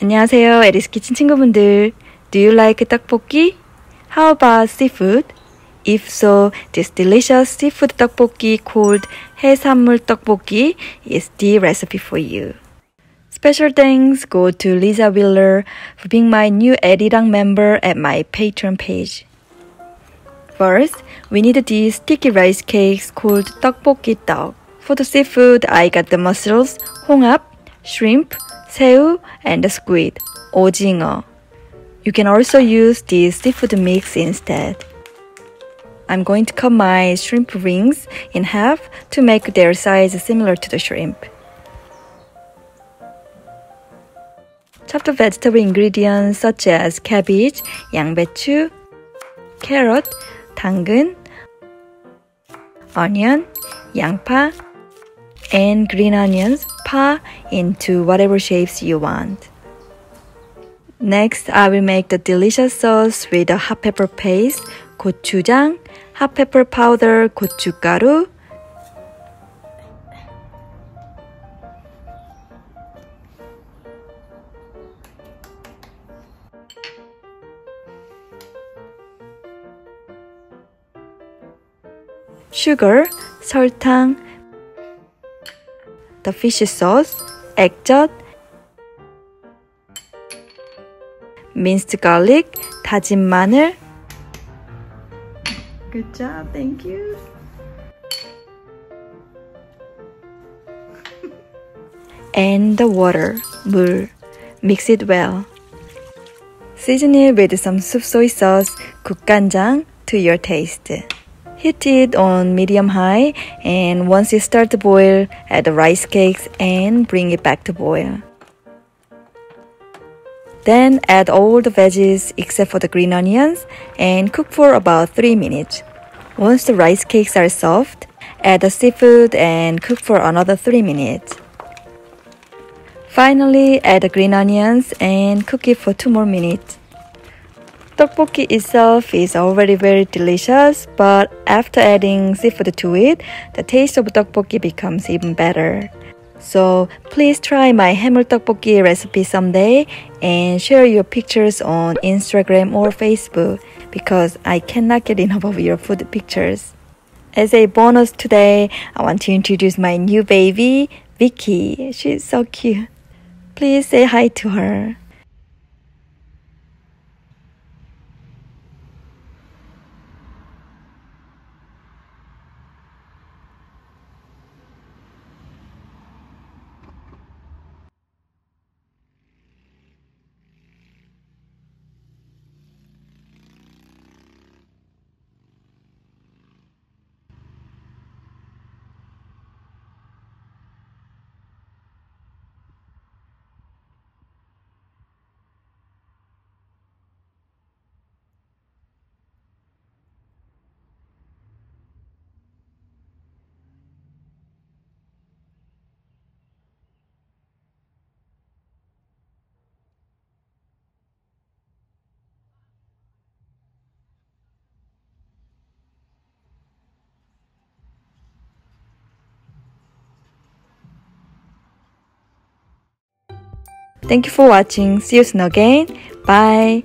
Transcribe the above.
안녕하세요, 에리스 키친 친구분들. Do you like 떡볶이? How about seafood? If so, this delicious seafood 떡볶이 called 해산물 떡볶이 is the recipe for you. Special thanks go to Lisa Wheeler for being my new Aeri's member at my Patreon page. First, we need these sticky rice cakes called 떡볶이 떡. For the seafood, I got the mussels, 홍합, shrimp, 새우, and the squid, 오징어. You can also use this seafood mix instead. I'm going to cut my shrimp rings in half to make their size similar to the shrimp. Chop the vegetable ingredients such as cabbage, 양배추, carrot, 당근, onion, 양파, and green onions, pa, into whatever shapes you want. Next, I will make the delicious sauce with a hot pepper paste, gochujang, hot pepper powder, gochugaru, sugar, 설탕, the fish sauce, 액젓, minced garlic, 다진 마늘. Good job, thank you. And the water, 물. Mix it well. Season it with some soup soy sauce, 국간장, to your taste. Heat it on medium-high, and once it starts to boil, add the rice cakes and bring it back to boil. Then add all the veggies except for the green onions and cook for about 3 minutes. Once the rice cakes are soft, add the seafood and cook for another 3 minutes. Finally, add the green onions and cook it for 2 more minutes. Tteokbokki itself is already very delicious, but after adding seafood to it, the taste of tteokbokki becomes even better. So please try my 해물 떡볶이 recipe someday and share your pictures on Instagram or Facebook because I cannot get enough of your food pictures. As a bonus today, I want to introduce my new baby, Vicky. She's so cute. Please say hi to her. Thank you for watching. See you soon again. Bye.